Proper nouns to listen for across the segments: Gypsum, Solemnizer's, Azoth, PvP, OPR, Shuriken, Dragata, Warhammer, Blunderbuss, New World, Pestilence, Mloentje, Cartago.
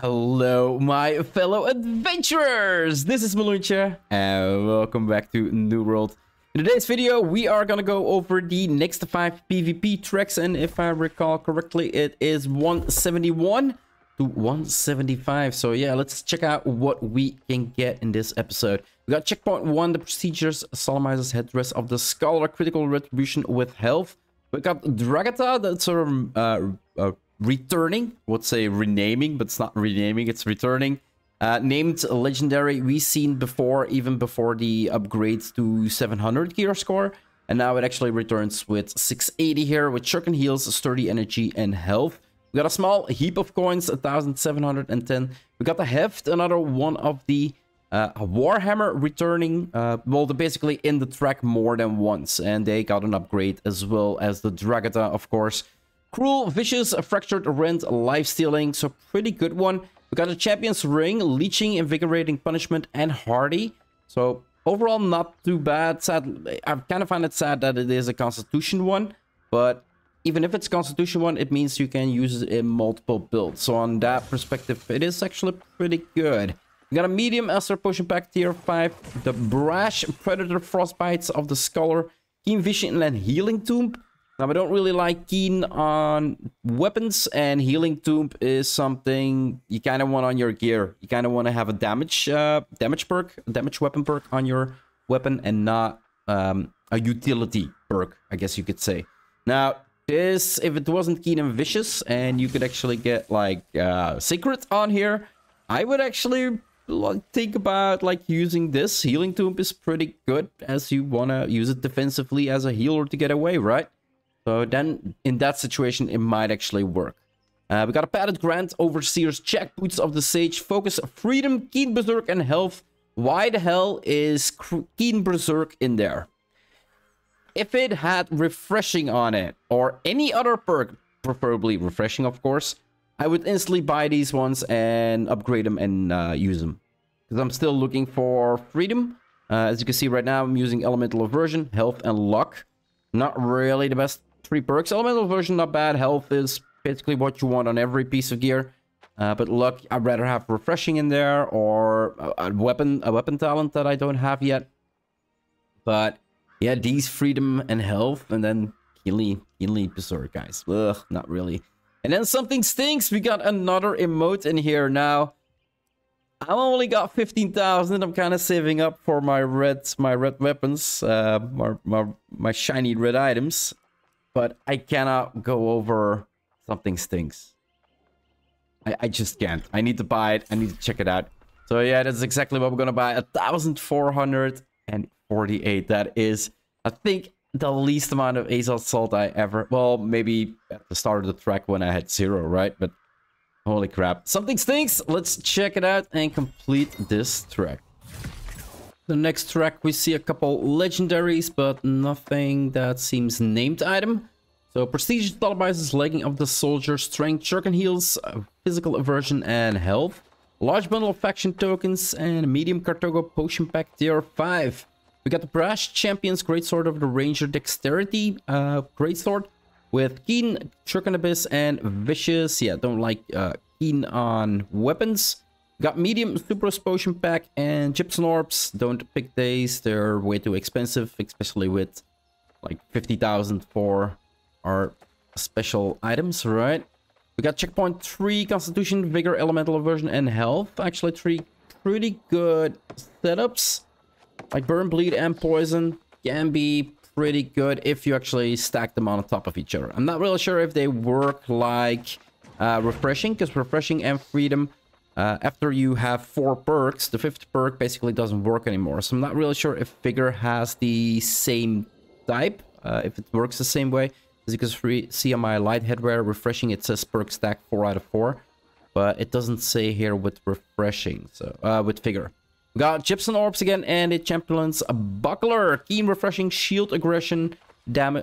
Hello, my fellow adventurers! This is Mloentje, and welcome back to New World. In today's video, we are gonna go over the next 5 PvP tracks, and if I recall correctly, it is 171 to 175. So yeah, let's check out what we can get in this episode. We got Checkpoint 1, the Procedures, Solemnizer's Headdress of the Scholar, Critical Retribution with Health. We got Dragata, that's a returning, would say renaming, but it's not renaming, it's returning. Named legendary, we've seen before, even before the upgrades to 700 gear score, and now it actually returns with 680 here with Shock and Heals, Sturdy Energy, and Health. We got a small heap of coins, 1,710. We got the Heft, another one of the Warhammer returning. Well, they're basically in the track more than once, and they got an upgrade as well as the Dragata, of course. Cruel, Vicious, Fractured, Rent, Lifestealing, so pretty good one. We got a Champion's Ring, Leeching, Invigorating Punishment, and Hardy. So overall, not too bad. Sadly, I kind of find it sad that it is a Constitution one, but even if it's Constitution one, it means you can use it in multiple builds. So on that perspective, it is actually pretty good. We got a Medium Elster Potion Pack, Tier 5, the Brash, Predator, Frostbites of the Scholar, Keen Vision, and Healing Tomb. Now, I don't really like Keen on weapons, and Healing Tomb is something you kind of want on your gear. You kind of want to have a damage weapon perk on your weapon, and not a utility perk, I guess you could say. Now, this, if it wasn't Keen and Vicious, and you could actually get, like, Sacred on here, I would actually think about, like, using this. Healing Tomb is pretty good, as you want to use it defensively as a healer to get away, right? So then, in that situation, it might actually work. We got a Padded Grant, Overseer's Check, Boots of the Sage, Focus, Freedom, Keen Berserk, and Health. Why the hell is Keen Berserk in there? If it had Refreshing on it, or any other perk, preferably Refreshing, of course, I would instantly buy these ones and upgrade them and use them. Because I'm still looking for Freedom. As you can see right now, I'm using Elemental Aversion, Health, and Luck. Not really the best 3 perks. Elemental version, not bad. Health is basically what you want on every piece of gear, but Luck, I'd rather have Refreshing in there, or a weapon talent that I don't have yet. But yeah, these Freedom and Health, and then Keenly Berserk, guys. Ugh, not really. And then Something Stinks. We got another emote in here. Now, I only got 15,000. I'm kind of saving up for my red weapons, my shiny red items. But I cannot go over Something Stinks. I just can't. I need to buy it. I need to check it out. So yeah, that's exactly what we're gonna buy. 1,448. That is, I think, the least amount of Azoth salt I ever... Well, maybe at the start of the track when I had 0, right? But holy crap. Something Stinks. Let's check it out and complete this track. The next track, we see a couple legendaries, but nothing that seems named item. So Prestige Televises, Legging of the Soldier, Strength, Shock and Heals, Physical Aversion, and Health. Large bundle of faction tokens, and a medium Cartago Potion Pack, Tier 5. We got the Brash, Champions, Greatsword of the Ranger, Dexterity, Greatsword, with Keen, Shock and Abyss, and Vicious. Yeah, don't like Keen on weapons. Got Medium Sucrose Potion Pack and Gypsum Orbs. Don't pick these. They're way too expensive, especially with like 50,000 for our special items, right? We got Checkpoint 3, Constitution, Vigor, Elemental Aversion, and Health. Actually, 3 pretty good setups. Like Burn, Bleed, and Poison can be pretty good if you actually stack them on top of each other. I'm not really sure if they work like Refreshing, because Refreshing and Freedom... after you have 4 perks, the 5th perk basically doesn't work anymore. So I'm not really sure if Vigor has the same type, if it works the same way. As you can see on my light headwear, Refreshing, it says perk stack 4 out of 4. But it doesn't say here with Refreshing, so with Vigor. We got Gypsum Orbs again, and the Champion's Buckler. Keen, Refreshing, Shield, Aggression,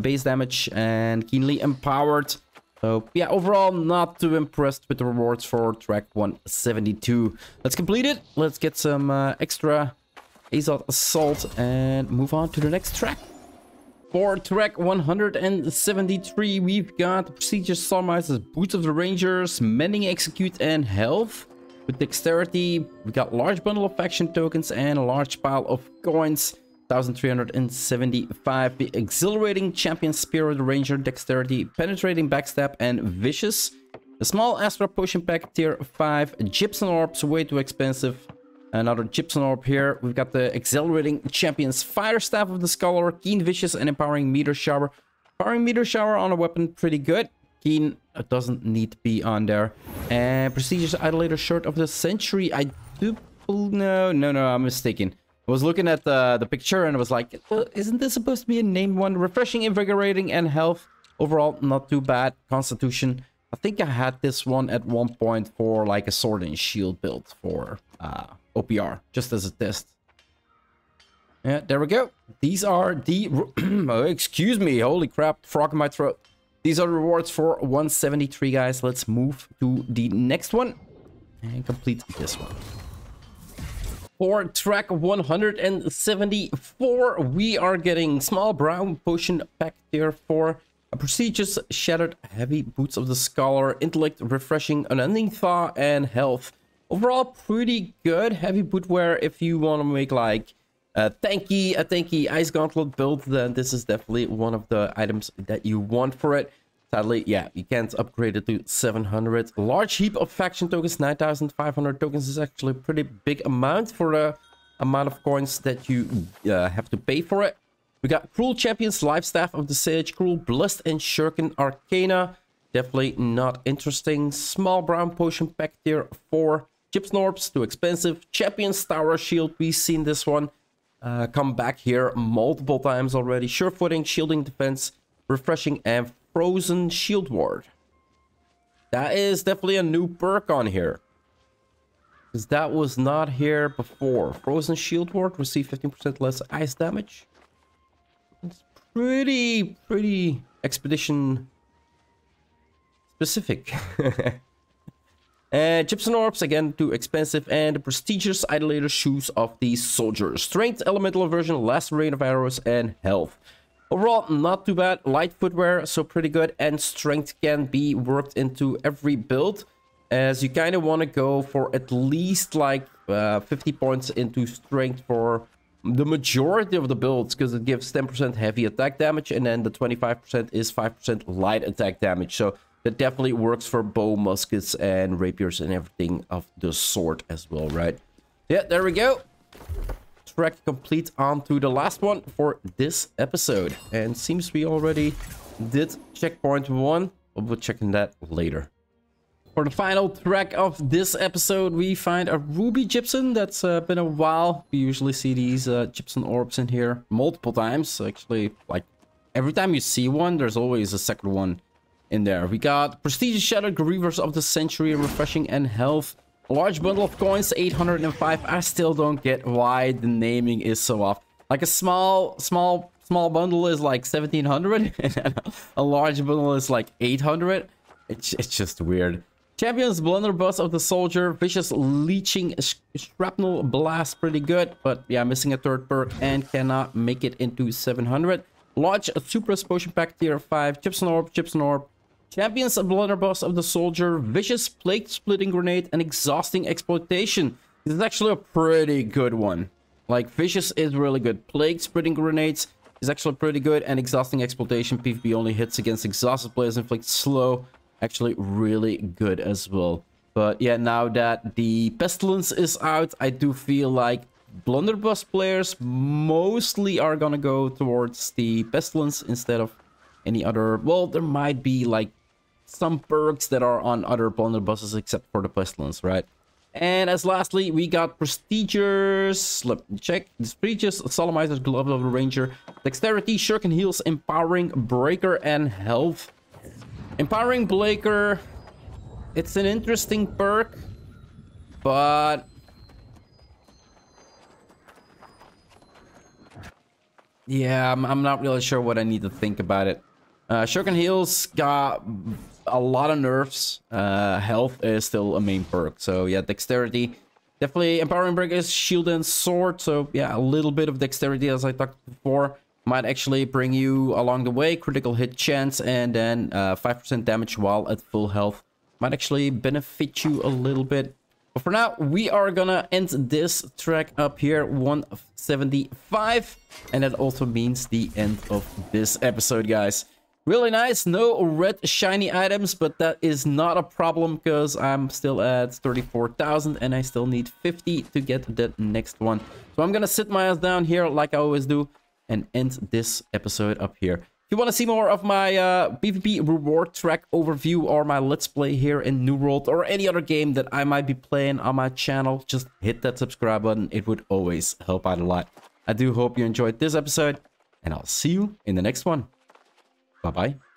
base damage, and Keenly Empowered. So yeah, overall, not too impressed with the rewards for track 172. Let's complete it. Let's get some extra Azoth Assault and move on to the next track. For track 173, we've got Procedures, Solemnizer's, Boots of the Rangers, Mending, Execute, and Health. With dexterity, we got large bundle of faction tokens and a large pile of coins. 1375. The exhilarating champion spirit ranger, dexterity, penetrating backstab and vicious. The small Astra potion pack, tier 5. Gypsum orbs, way too expensive. Another gypsum orb here. We've got the exhilarating champions fire staff of the scholar, keen, vicious and empowering meter shower. Empowering meter shower on a weapon, pretty good. Keen doesn't need to be on there. And prestigious idolator shirt of the century. I do. No, I'm mistaken. I was looking at the picture and I was like, well, isn't this supposed to be a named one? Refreshing, invigorating and health. Overall, not too bad. Constitution. I think I had this one at one point for like a sword and shield build for OPR, just as a test. Yeah, there we go. These are the... excuse me, holy crap, frog in my throat. These are the rewards for 173, guys. Let's move to the next one and complete this one. For track 174, we are getting small brown potion pack tier 4, a prestigious shattered heavy boots of the scholar, intellect, refreshing, unending thaw, and health. Overall, pretty good. Heavy bootwear if you want to make like a tanky ice gauntlet build, then this is definitely one of the items that you want for it. Sadly, yeah, you can't upgrade it to 700. Large heap of faction tokens, 9,500 tokens is actually a pretty big amount for the amount of coins that you have to pay for it. We got Cruel Champions, Lifestaff of the Sage, Cruel, Blessed, and Shurken Arcana. Definitely not interesting. Small brown potion pack tier 4. Gypsum orbs, too expensive. Champions Tower Shield, we've seen this one come back here multiple times already. Surefooting, Shielding Defense, Refreshing, and Frozen Shield Ward. That is definitely a new perk on here, because that was not here before. Frozen Shield Ward, receive 15% less ice damage. It's pretty expedition specific. And gypsum orbs, again, too expensive. And the prestigious idolator shoes of the soldier. Strength, elemental aversion, last rain of arrows, and health. Overall, not too bad. Light footwear, so pretty good. And strength can be worked into every build, as you kind of want to go for at least like 50 points into strength for the majority of the builds, because it gives 10% heavy attack damage, and then the 25% is 5% light attack damage. So that definitely works for bow, muskets, and rapiers and everything of the sort as well, right? Yeah, there we go. Track complete. On to the last one for this episode, and seems we already did checkpoint 1, but we'll check on that later. For the final track of this episode, we find a ruby gypsum. That's been a while. We usually see these gypsum orbs in here multiple times, actually. Like every time you see one, there's always a second one in there. We got prestigious shattered grievers of the century, refreshing and health. A large bundle of coins, 805. I still don't get why the naming is so off. Like a small bundle is like 1700 and a large bundle is like 800. It's just weird. Champions blunderbuss of the soldier, vicious leeching shrapnel blast, pretty good, but yeah, missing a third perk and cannot make it into 700. Large Supras potion pack tier 5. Gypsum orb. Champions a blunderbuss of the soldier, vicious plague splitting grenade, and exhausting exploitation. This is actually a pretty good one. Like vicious is really good. Plague splitting grenades is actually pretty good, and exhausting exploitation, PvP only hits against exhausted players, inflict slow, actually really good as well. But yeah, now that the pestilence is out, I do feel like blunderbuss players mostly are gonna go towards the pestilence instead of any other. Well, there might be like some perks that are on other blunderbusses except for the pestilence, right? And as lastly, we got prestigious, let me check, this prestigious solemnizer's glove of the ranger, dexterity, shuriken heals, empowering breaker, and health. Empowering breaker, it's an interesting perk, but yeah, I'm not really sure what I need to think about it. Shuriken heals got a lot of nerfs. Health is still a main perk. So yeah, dexterity. Definitely empowering breakers, shield and sword. So yeah, a little bit of dexterity, as I talked before, might actually bring you along the way. Critical hit chance, and then 5% damage while at full health might actually benefit you a little bit. But for now, we are gonna end this track up here, 175. And that also means the end of this episode, guys. Really nice, no red shiny items, but that is not a problem because I'm still at 34,000 and I still need 50 to get the next one. So I'm gonna sit my ass down here like I always do and end this episode up here. If you want to see more of my PvP reward track overview or my Let's Play here in New World or any other game that I might be playing on my channel, just hit that subscribe button. It would always help out a lot. I do hope you enjoyed this episode, and I'll see you in the next one. Bye-bye.